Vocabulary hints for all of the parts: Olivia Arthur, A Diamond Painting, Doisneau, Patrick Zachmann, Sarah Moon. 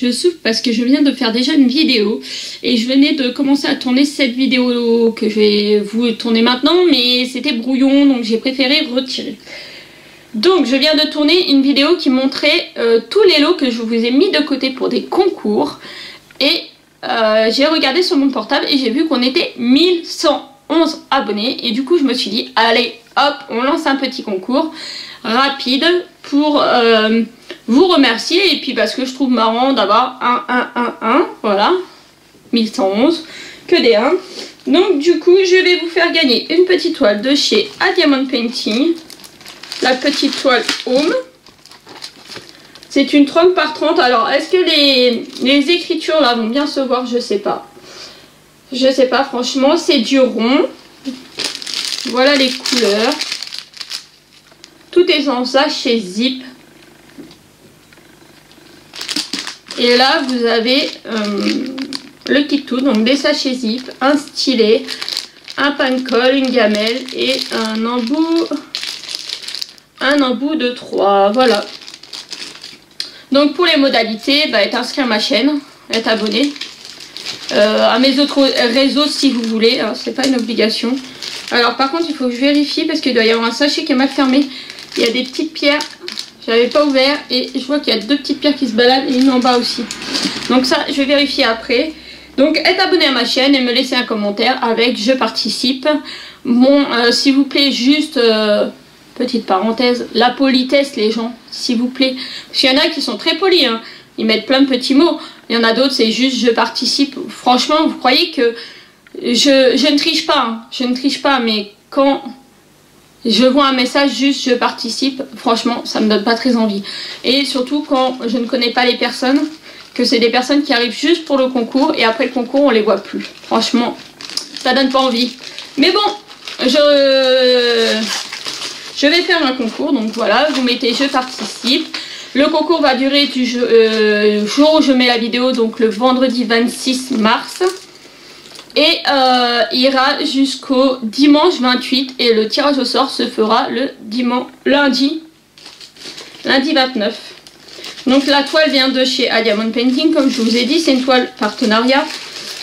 Je souffle parce que je viens de faire déjà une vidéo et je venais de commencer à tourner cette vidéo que je vais vous tourner maintenant, mais c'était brouillon donc j'ai préféré retirer. Donc je viens de tourner une vidéo qui montrait tous les lots que je vous ai mis de côté pour des concours et j'ai regardé sur mon portable et j'ai vu qu'on était 1111 abonnés et du coup je me suis dit allez hop on lance un petit concours rapide pour vous remercier et puis parce que je trouve marrant d'avoir un 1 1 1 1, voilà 1111 que des 1. Donc du coup je vais vous faire gagner une petite toile de chez A Diamond Painting, la petite toile Home. C'est une 30 par 30. Alors est-ce que les écritures là vont bien se voir, je sais pas. Je sais pas franchement, c'est du rond. Voilà les couleurs. Tout est en sachet chez Zip. Et là vous avez le kit tout, donc des sachets Zip, un stylet, un pain-colle, une gamelle et un embout de 3, voilà. Donc pour les modalités, bah, être inscrit à ma chaîne, être abonné, à mes autres réseaux si vous voulez, c'est pas une obligation. Alors par contre il faut que je vérifie parce qu'il doit y avoir un sachet qui est mal fermé, il y a des petites pierres, je l'avais pas ouvert et je vois qu'il y a deux petites pierres qui se baladent et une en bas aussi. Donc ça je vais vérifier après. Donc être abonné à ma chaîne et me laisser un commentaire avec je participe. Bon s'il vous plaît juste... petite parenthèse, la politesse les gens, s'il vous plaît. Parce qu'il y en a qui sont très polis, hein. Ils mettent plein de petits mots. Il y en a d'autres, c'est juste je participe. Franchement, vous croyez que je ne triche pas, hein. Je ne triche pas, mais quand je vois un message juste je participe, franchement, ça me donne pas très envie. Et surtout quand je ne connais pas les personnes, que c'est des personnes qui arrivent juste pour le concours et après le concours on les voit plus. Franchement, ça donne pas envie. Mais bon, je vais faire un concours, donc voilà, vous mettez je participe. Le concours va durer du jour où je mets la vidéo, donc le vendredi 26 mars. Et ira jusqu'au dimanche 28 et le tirage au sort se fera le lundi 29. Donc la toile vient de chez A Diamond Painting, comme je vous ai dit, c'est une toile partenariat.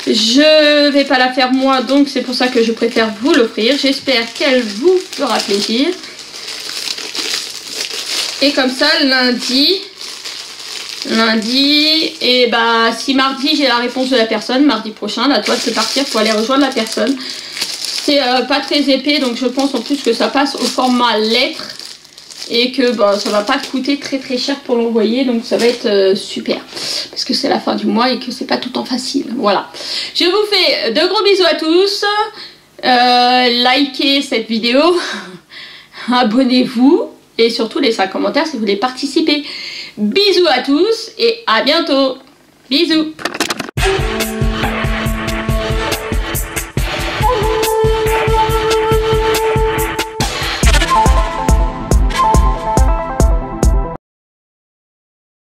Je vais pas la faire moi, donc c'est pour ça que je préfère vous l'offrir. J'espère qu'elle vous fera plaisir. Et comme ça, lundi, et bah si mardi j'ai la réponse de la personne, mardi prochain, la toile peut partir pour aller rejoindre la personne. C'est pas très épais, donc je pense en plus que ça passe au format lettre et que bah, ça va pas coûter très très cher pour l'envoyer, donc ça va être super. Parce que c'est la fin du mois et que c'est pas tout le temps facile, voilà. Je vous fais de gros bisous à tous, likez cette vidéo, abonnez-vous. Et surtout, laissez un commentaire si vous voulez participer. Bisous à tous et à bientôt. Bisous.